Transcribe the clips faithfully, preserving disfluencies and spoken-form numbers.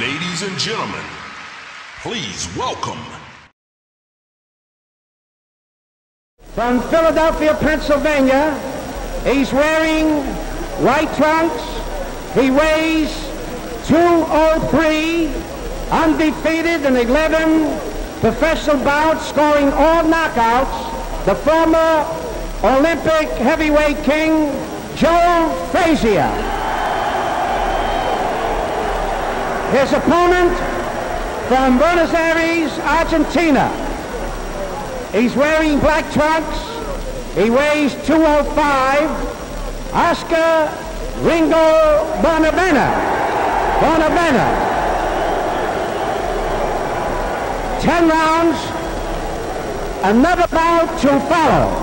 Ladies and gentlemen, please welcome. From Philadelphia, Pennsylvania, he's wearing white trunks. He weighs two oh three, undefeated in eleven professional bouts, scoring all knockouts, the former Olympic heavyweight king, Joe Frazier. His opponent from Buenos Aires, Argentina. He's wearing black trunks. He weighs two oh five. Oscar Ringo Bonavena. Bonavena. Ten rounds. Another bout to follow.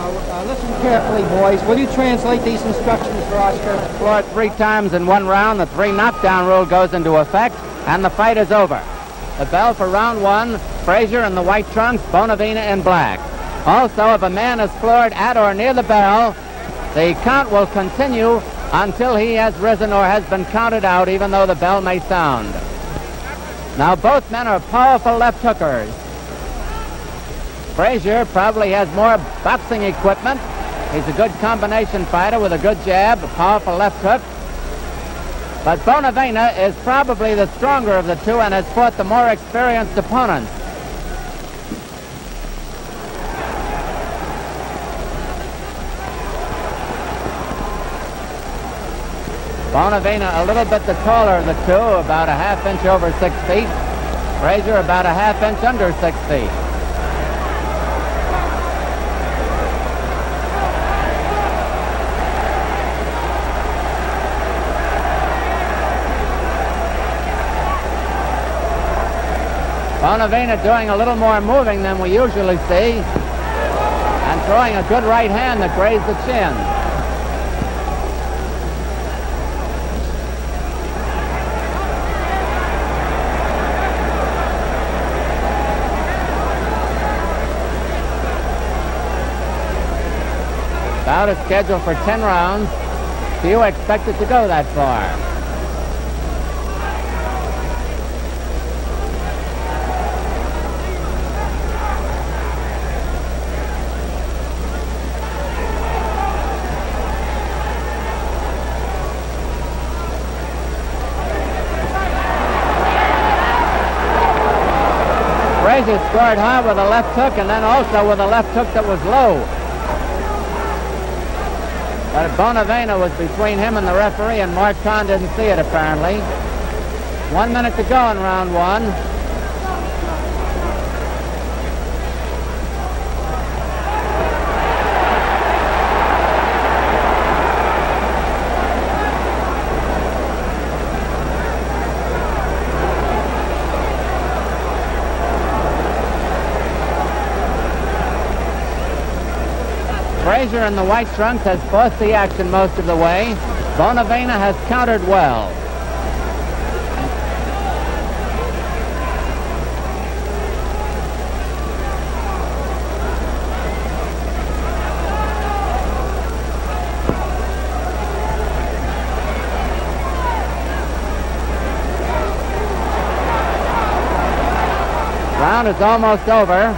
Uh, listen carefully, boys. Will you translate these instructions for Oscar? Scored three times in one round, the three knockdown rule goes into effect, and the fight is over. The bell for round one, Frazier in the white trunks, Bonavena in black. Also, if a man is floored at or near the bell, the count will continue until he has risen or has been counted out, even though the bell may sound. Now, both men are powerful left hookers. Frazier probably has more boxing equipment. He's a good combination fighter with a good jab, a powerful left hook. But Bonavena is probably the stronger of the two and has fought the more experienced opponents. Bonavena a little bit the taller of the two, about a half inch over six feet. Frazier about a half inch under six feet. Bonavena doing a little more moving than we usually see and throwing a good right hand that grazed the chin. Bout is scheduled for ten rounds. Few expected to go that far. Frazier scored high with a left hook and then also with a left hook that was low. But Bonavena was between him and the referee, and Mark Conn didn't see it apparently. One minute to go in round one. Frazier in the white trunks has forced the action most of the way. Bonavena has countered well. Round is almost over.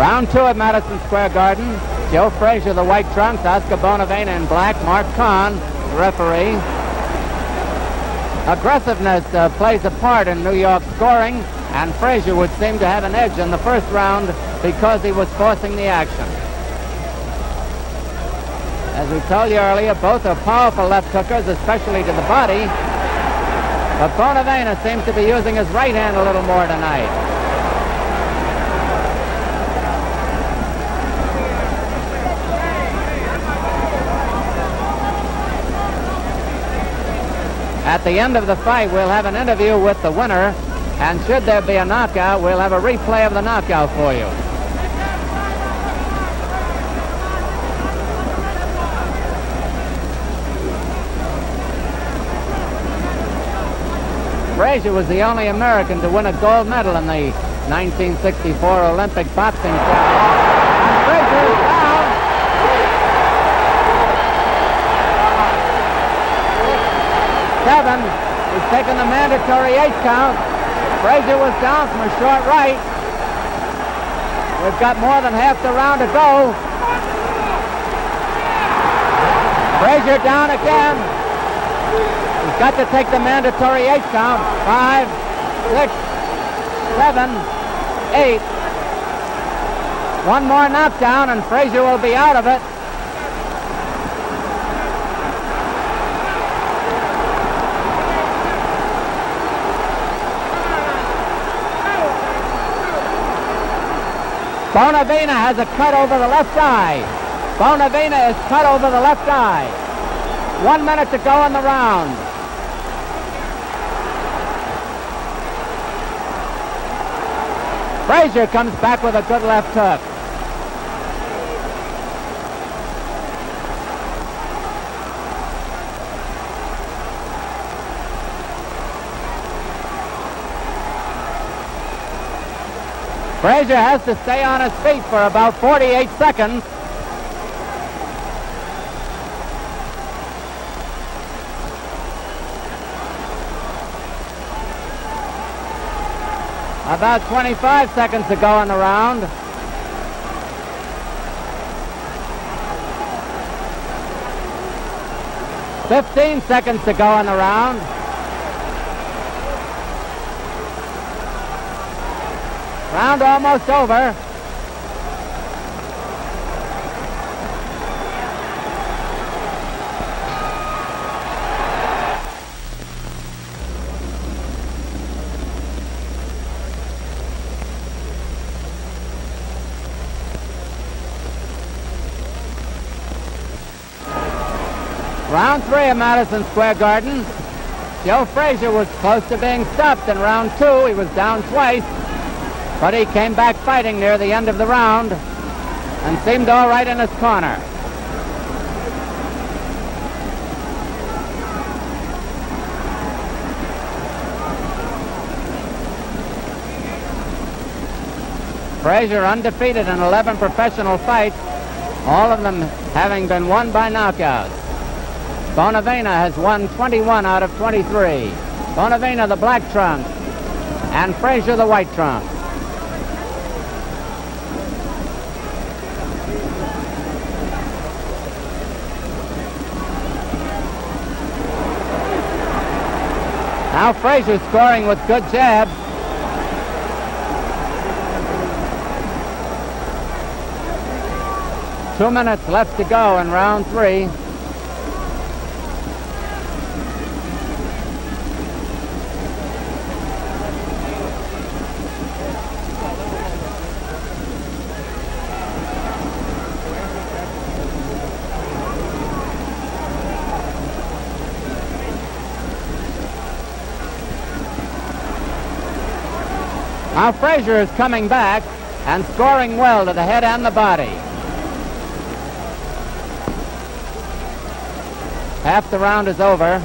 Round two at Madison Square Garden. Joe Frazier, the white trunks, Oscar Bonavena in black, Mark Conn, the referee. Aggressiveness uh, plays a part in New York's scoring, and Frazier would seem to have an edge in the first round because he was forcing the action. As we told you earlier, both are powerful left hookers, especially to the body, but Bonavena seems to be using his right hand a little more tonight. At the end of the fight, we'll have an interview with the winner And should there be a knockout, we'll have a replay of the knockout for you. Frazier was the only American to win a gold medal in the nineteen sixty-four Olympic boxing tournament. Seven, he's taken the mandatory eight count. Frazier was down from a short right. We've got more than half the round to go. Frazier down again. He's got to take the mandatory eight count. Five, six, seven, eight. One more knockdown and Frazier will be out of it. Bonavena has a cut over the left eye. Bonavena is cut over the left eye. One minute to go in the round. Frazier comes back with a good left hook. Frazier has to stay on his feet for about forty-eight seconds. About twenty-five seconds to go in the round. fifteen seconds to go in the round. Round almost over. Round three at Madison Square Garden. Joe Frazier was close to being stopped in round two. He was down twice. But he came back fighting near the end of the round and seemed all right in his corner. Frazier undefeated in eleven professional fights, all of them having been won by knockouts. Bonavena has won twenty-one out of twenty-three. Bonavena the black trunk and Frazier the white trunk. Now Frazier scoring with good jabs. Two minutes left to go in round three. Now Frazier is coming back and scoring well to the head and the body. Half the round is over.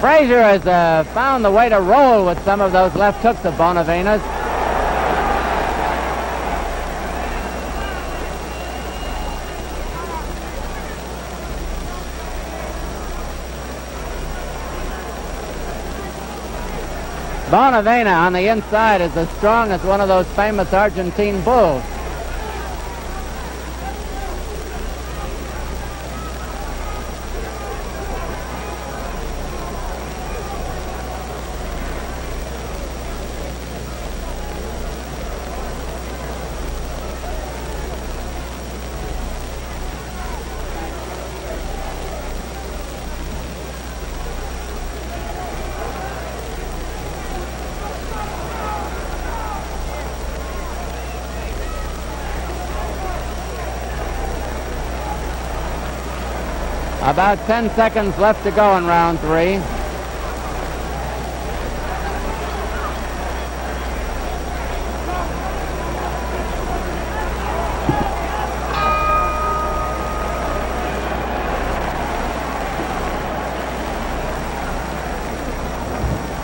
Frazier has uh, found the way to roll with some of those left hooks of Bonavena's. Bonavena on the inside is as strong as one of those famous Argentine bulls. About ten seconds left to go in round three.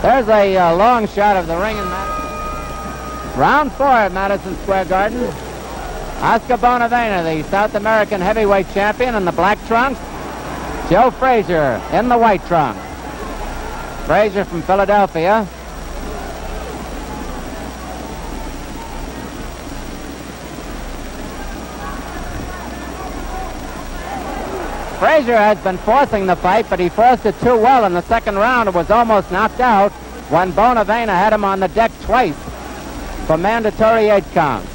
There's a uh, long shot of the ring in Madison. Round four at Madison Square Garden. Oscar Bonavena, the South American heavyweight champion, in the black trunks. Joe Frazier in the white trunks. Frazier from Philadelphia. Frazier has been forcing the fight, but he forced it too well in the second round and was almost knocked out when Bonavena had him on the deck twice for mandatory eight counts.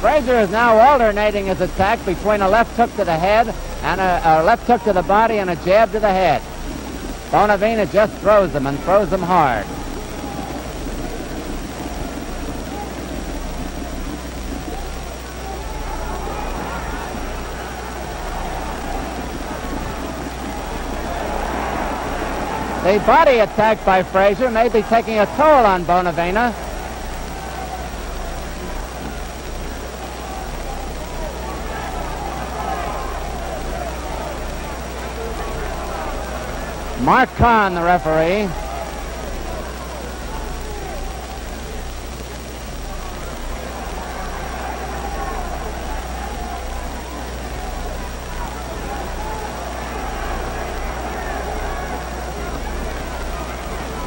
Frazier is now alternating his attack between a left hook to the head and a, a left hook to the body and a jab to the head. Bonavena just throws them and throws them hard. The body attack by Frazier may be taking a toll on Bonavena. Mark Conn, the referee.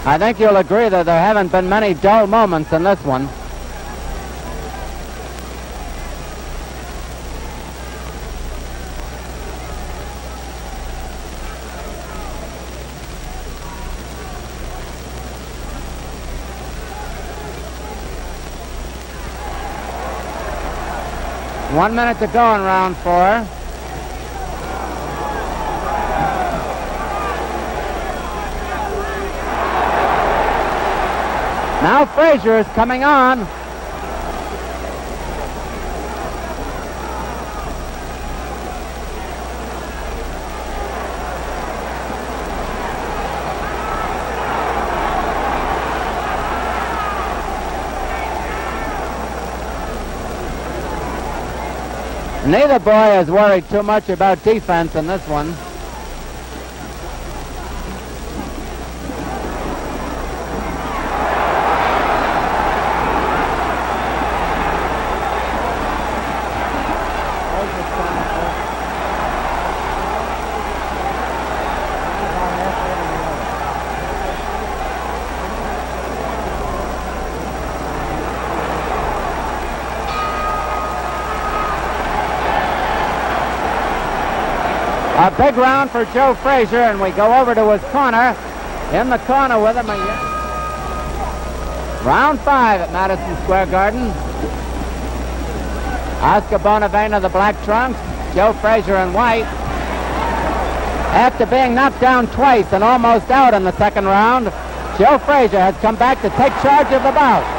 I think you'll agree that there haven't been many dull moments in this one. One minute to go in round four. Now Frazier is coming on. Neither boy is worried too much about defense in this one. A big round for Joe Frazier, and we go over to his corner. In the corner with him. Round five at Madison Square Garden. Oscar Bonavena, the black trunks. Joe Frazier in white. After being knocked down twice and almost out in the second round, Joe Frazier has come back to take charge of the bout.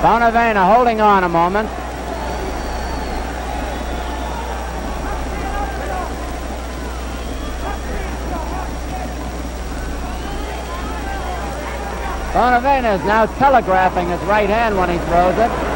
Bonavena holding on a moment. Bonavena is now telegraphing his right hand when he throws it.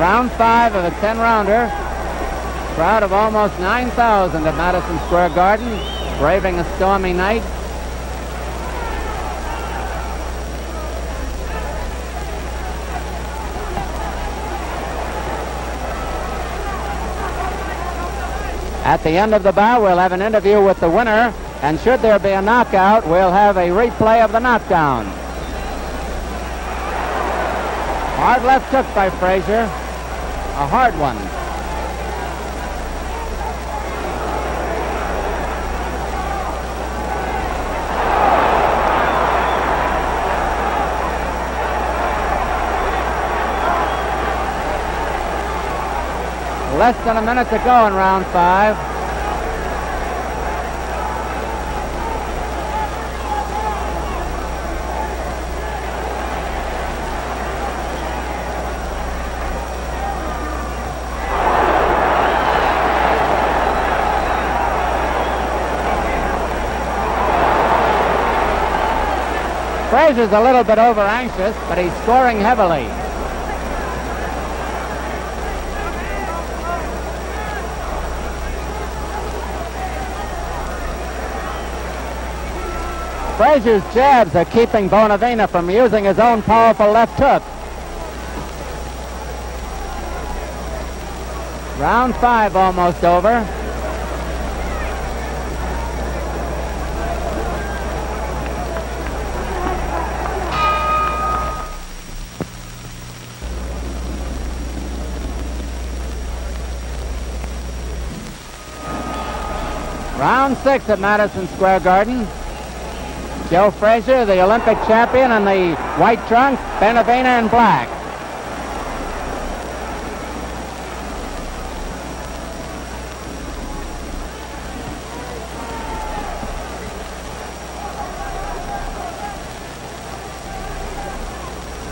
Round five of a ten-rounder. Crowd of almost nine thousand at Madison Square Garden, braving a stormy night. At the end of the bout, we'll have an interview with the winner, and should there be a knockout, we'll have a replay of the knockdown. Hard left hook by Frazier. A hard one. Less than a minute to go in round five. Frazier's a little bit over anxious, but he's scoring heavily. Frazier's jabs are keeping Bonavena from using his own powerful left hook. Round five almost over. Round six at Madison Square Garden. Joe Frazier, the Olympic champion, in the white trunks, Bonavena in black.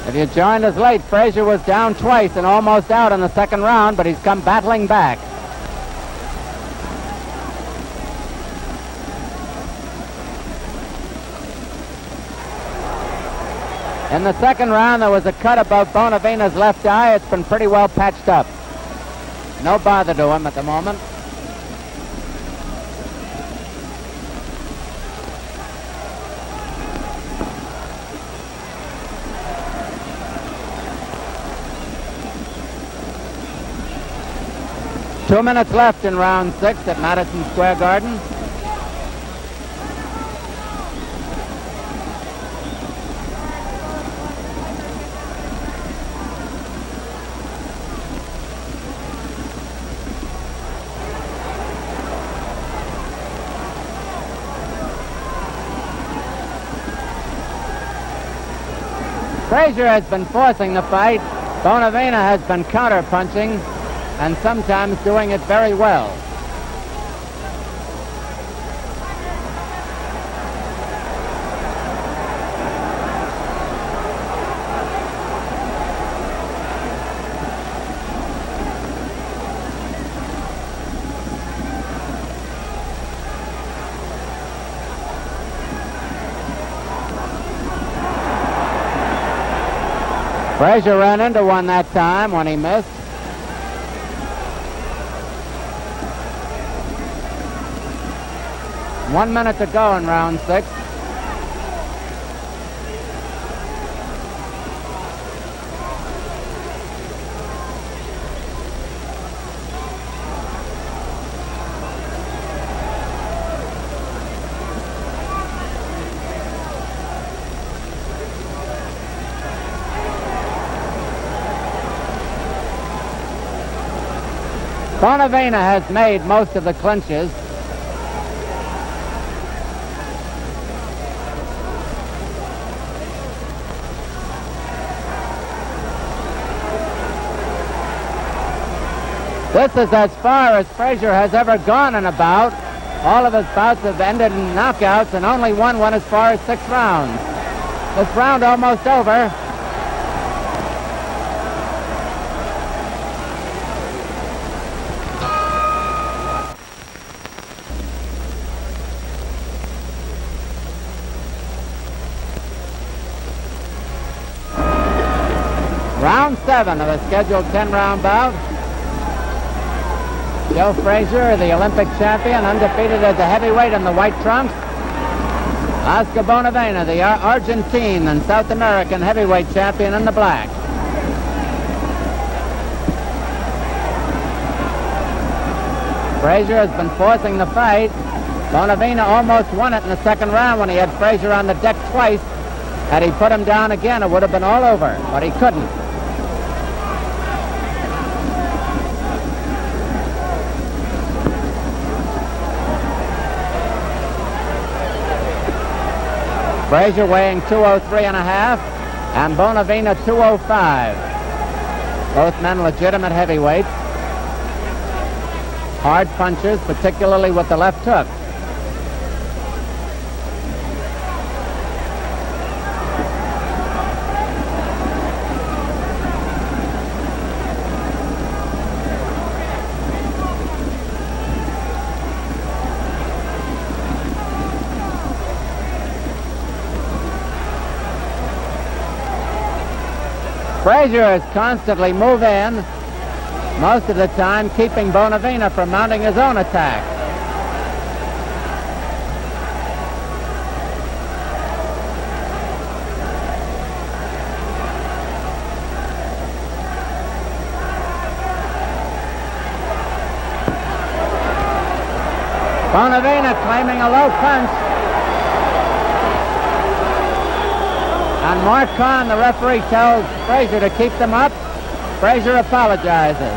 If you joined us late, Frazier was down twice and almost out in the second round, but he's come battling back. In the second round, there was a cut above Bonavena's left eye. It's been pretty well patched up. No bother to him at the moment. Two minutes left in round six at Madison Square Garden. Frazier has been forcing the fight. Bonavena has been counter-punching and sometimes doing it very well. Frazier ran into one that time when he missed. One minute to go in round six. Bonavena has made most of the clinches. This is as far as Frazier has ever gone in a bout. All of his bouts have ended in knockouts, and only one went as far as six rounds. This round almost over. Of a scheduled ten round bout. Joe Frazier, the Olympic champion, undefeated as a heavyweight in the white trunks. Oscar Bonavena, the Argentine and South American heavyweight champion, in the black. Frazier has been forcing the fight. Bonavena almost won it in the second round when he had Frazier on the deck twice. Had he put him down again, it would have been all over, but he couldn't. Frazier weighing two oh three and a half and Bonavena two oh five. Both men legitimate heavyweights. Hard punchers, particularly with the left hook. Frazier is constantly moving in, most of the time keeping Bonavena from mounting his own attack. Bonavena claiming a low punch. And Mark Conn, the referee, tells Frazier to keep them up. Frazier apologizes.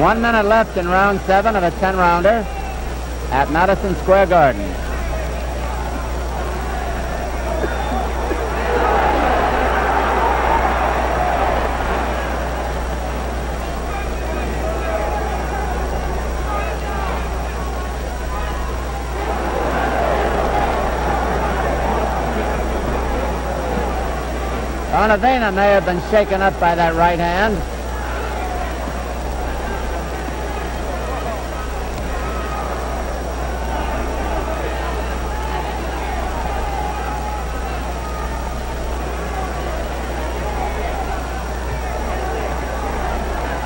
One minute left in round seven of a ten-rounder at Madison Square Garden. Bonavena may have been shaken up by that right hand.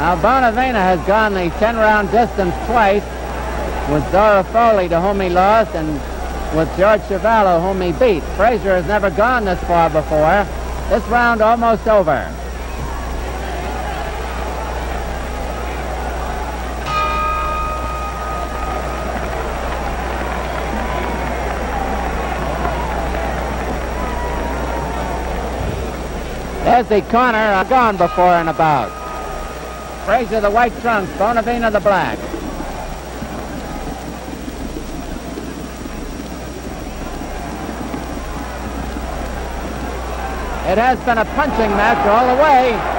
Now Bonavena has gone the ten-round distance twice with Zora Foley, to whom he lost, and with George Chevallo, whom he beat. Frazier has never gone this far before. This round almost over. There's the corner. I've gone before and about. Frazier the white trunks, Bonavena the black. It has been a punching match all the way.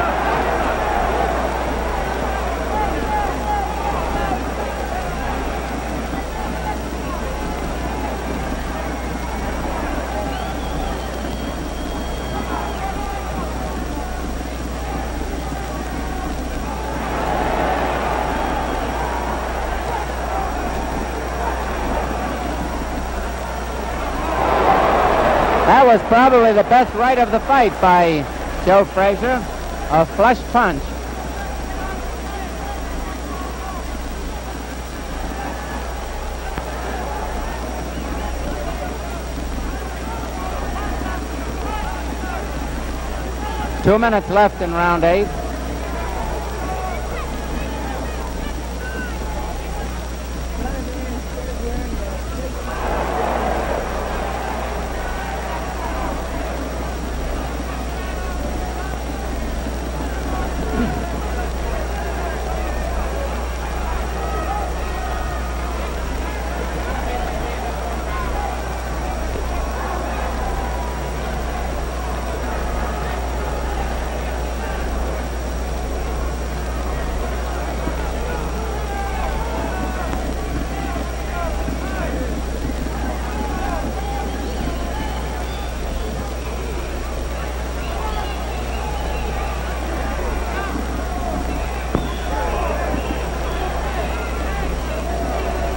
Was probably the best right of the fight by Joe Frazier, a flush punch. Two minutes left in round eight.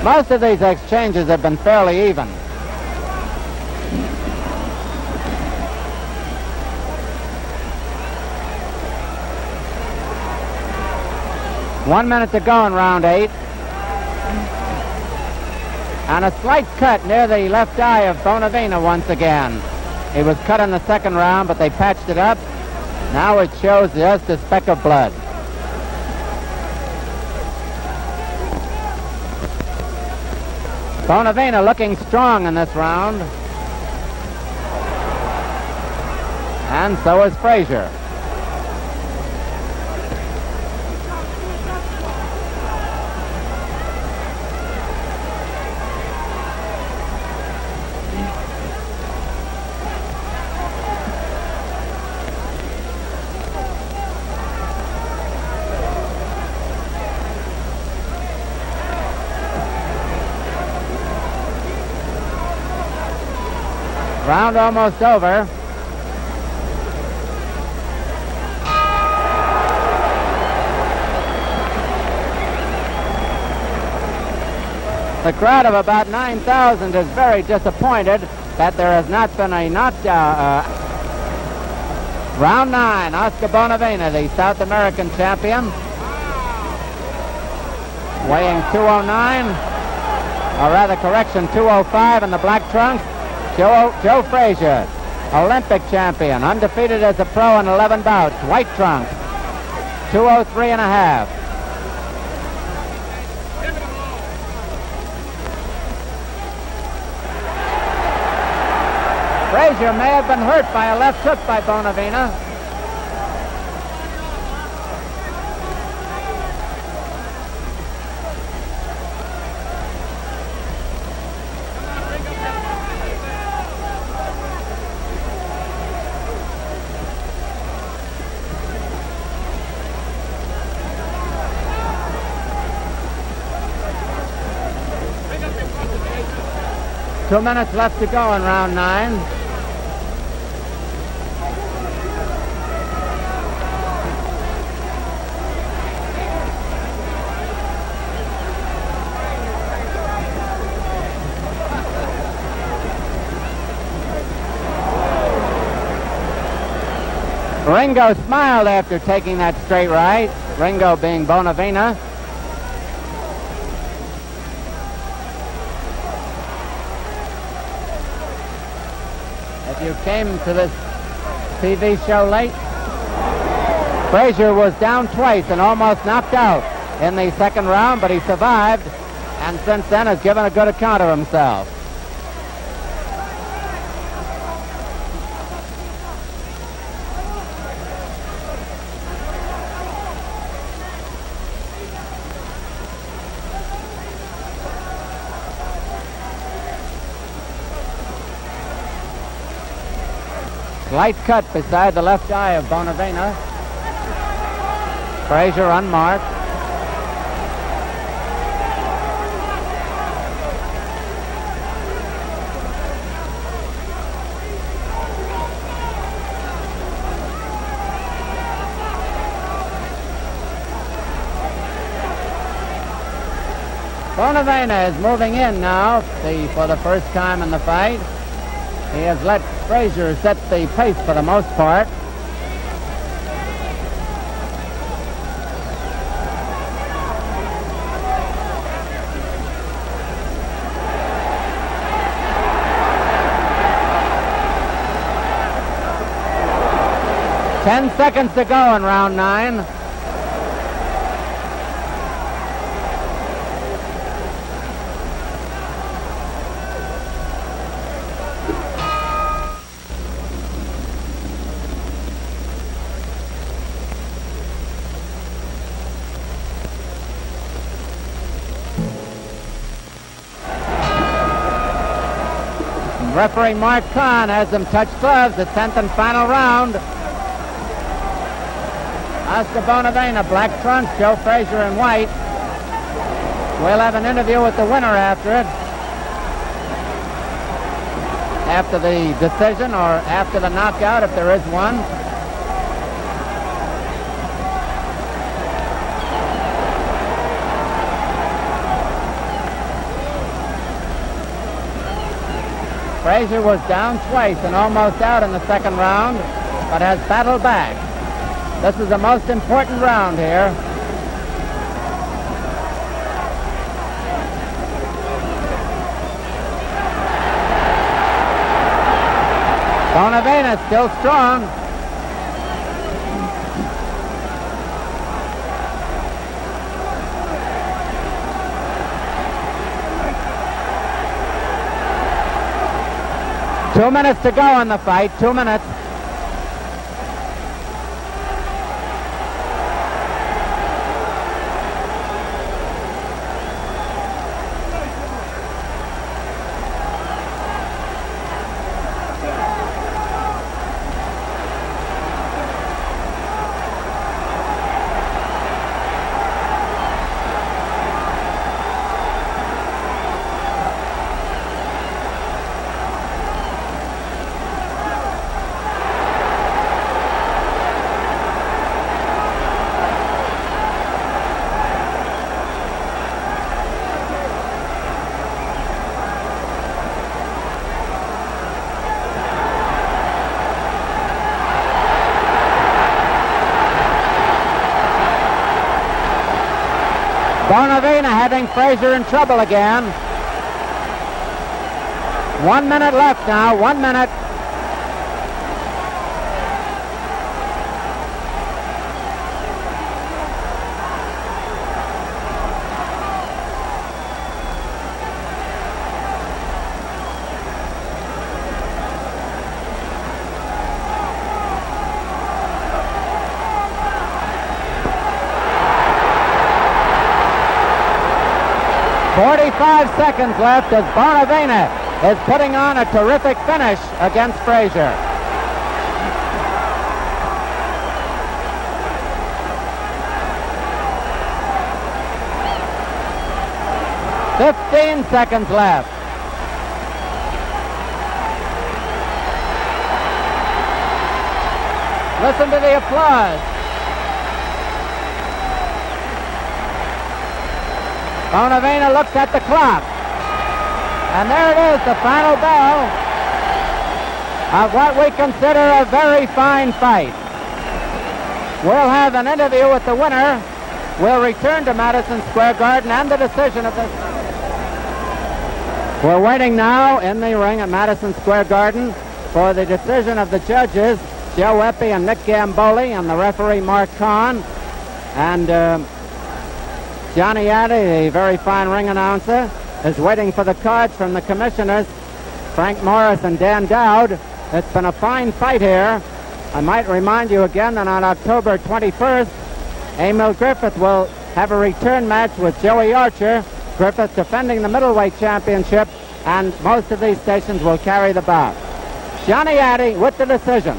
Most of these exchanges have been fairly even. One minute to go in round eight. And a slight cut near the left eye of Bonavena once again. It was cut in the second round, but they patched it up. Now it shows just a speck of blood. Bonavena looking strong in this round. And so is Frazier. Round almost over. The crowd of about nine thousand is very disappointed that there has not been a knockdown. Uh, round nine, Oscar Bonavena, the South American champion, weighing two oh nine, or rather correction, two oh five in the black trunks. Joe, Joe Frazier, Olympic champion, undefeated as a pro in eleven bouts, white trunks, two oh three and a half. Frazier may have been hurt by a left hook by Bonavena. Two minutes left to go in round nine. Ringo smiled after taking that straight right, Ringo being Bonavena. You came to this T V show late. Frazier was down twice and almost knocked out in the second round, but he survived, and since then has given a good account of himself. Light cut beside the left eye of Bonavena. Frazier unmarked. Bonavena is moving in now the, for the first time in the fight. He has let Frazier set the pace for the most part. Ten seconds to go in round nine. Referee Mark Conn has them touch gloves, the tenth and final round. Oscar Bonavena, black trunks, Joe Frazier in white. We'll have an interview with the winner after it. After the decision or after the knockout, if there is one. Frazier was down twice and almost out in the second round, but has battled back. This is the most important round here. Bonavena still strong. Two minutes to go in the fight, two minutes. Bonavena having Frazier in trouble again. One minute left now, one minute. forty-five seconds left as Bonavena is putting on a terrific finish against Frazier. fifteen seconds left. Listen to the applause. Bonavena looks at the clock, and there it is, the final bell of what we consider a very fine fight. We'll have an interview with the winner. We'll return to Madison Square Garden and the decision of this. We're waiting now in the ring at Madison Square Garden for the decision of the judges, Joe Eppy and Nick Gamboli, and the referee Mark Conn, and uh, Johnny Addie, the very fine ring announcer, is waiting for the cards from the commissioners, Frank Morris and Dan Dowd. It's been a fine fight here. I might remind you again that on October twenty-first, Emil Griffith will have a return match with Joey Archer. Griffith defending the middleweight championship, and most of these stations will carry the bout. Johnny Addie with the decision.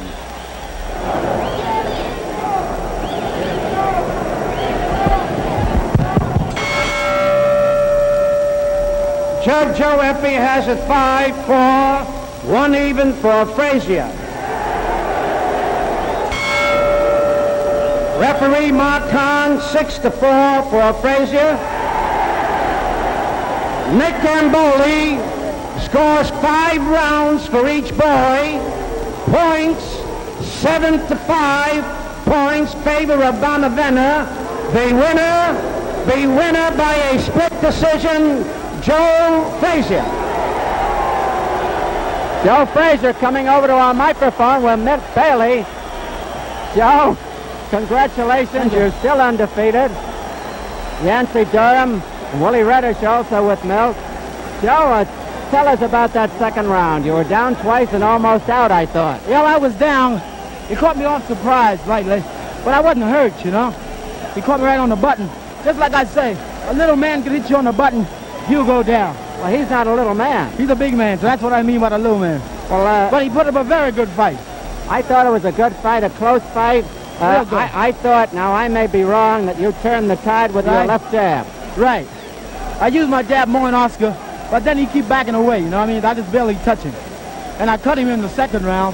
Judge Joe Eppy has it five four, one even for Frazier. Referee Mark Conn, six to four for Frazier. Nick Gamboli scores five rounds for each boy. Points, seven to five points favor of Bonavena. The winner, the winner by a split decision, Joe Frazier. Joe Frazier coming over to our microphone with Milt Bailey. Joe, congratulations, you're still undefeated. Yancey Durham and Willie Reddish also with Milt. Joe, uh, tell us about that second round. You were down twice and almost out, I thought. Well, I was down. It caught me off surprise, right, but I wasn't hurt, you know. He caught me right on the button. Just like I say, a little man can hit you on the button, you go down. Well, he's not a little man. He's a big man, so that's what I mean by the little man. Well, uh, but he put up a very good fight. I thought it was a good fight, a close fight. Uh, good. I, I thought, now I may be wrong, that you turned the tide with right. your left jab. Right. I used my jab more than Oscar, but then he keep backing away, you know what I mean? I just barely touch him. And I cut him in the second round,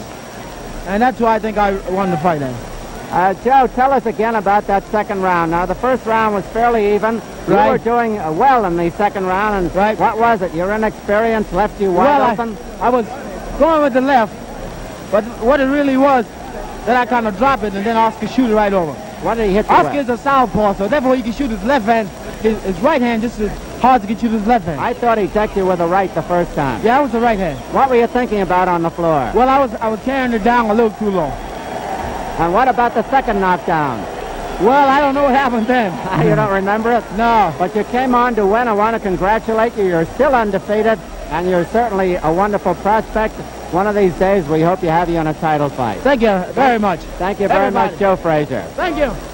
and that's why I think I won the fight then. Uh, Joe, tell us again about that second round. Now, the first round was fairly even. Right. You were doing uh, well in the second round, and right. what was it? Your inexperience left you wide well, open? I, I was going with the left, but what it really was, that I kind of dropped it, and then Oscar shoot it right over. What did he hit you Oscar's with? A southpaw, so therefore he can shoot his left hand, his, his right hand just as hard to get you to his left hand. I thought he decked you with a right the first time. Yeah, I was the right hand. What were you thinking about on the floor? Well, I was I was carrying it down a little too long. And what about the second knockdown? Well, I don't know what happened then. You don't remember it? No. But you came on to win. I want to congratulate you. You're still undefeated, and you're certainly a wonderful prospect. One of these days, we hope you have you in a title fight. Thank you very much. Thank you very Everybody. much, Joe Frazier. Thank you.